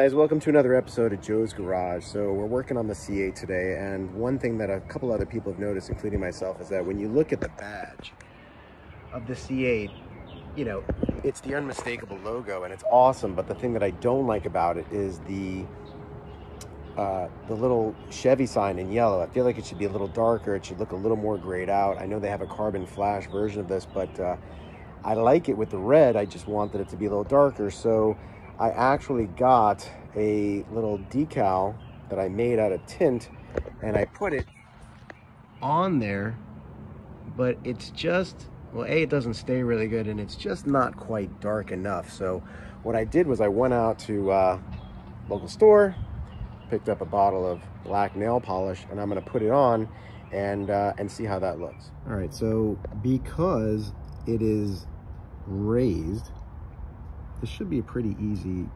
Guys, welcome to another episode of Joe's Garage. So we're working on the C8 today, and one thing that a couple other people have noticed, including myself, is that when you look at the badge of the C8, you know, it's the unmistakable logo and it's awesome, but the thing that I don't like about it is the little Chevy sign in yellow. I feel like it should be a little darker. It should look a little more grayed out. I know they have a carbon flash version of this, but I like it with the red. I just wanted it to be a little darker, so I actually got a little decal that I made out of tint and I put it on there, but it's just, well, A, it doesn't stay really good, and it's just not quite dark enough. So what I did was I went out to local store, picked up a bottle of black nail polish, and I'm gonna put it on and see how that looks. All right, so because it is raised, this should be a pretty easy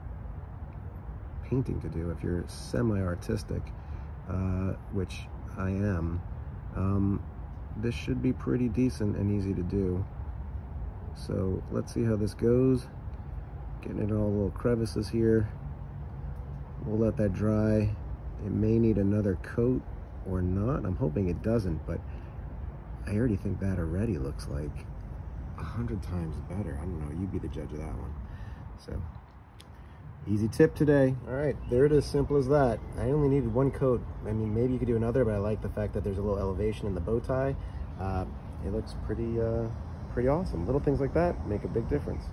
painting to do if you're semi-artistic, which I am. This should be pretty decent and easy to do. So let's see how this goes. Getting in all the little crevices here. We'll let that dry. It may need another coat or not. I'm hoping it doesn't, but I already think that already looks like 100 times better. I don't know, you be the judge of that one. So, easy tip today. All right, there it is, simple as that. I only needed one coat. I mean, maybe you could do another, but I like the fact that there's a little elevation in the bow tie. It looks pretty awesome. Little things like that make a big difference.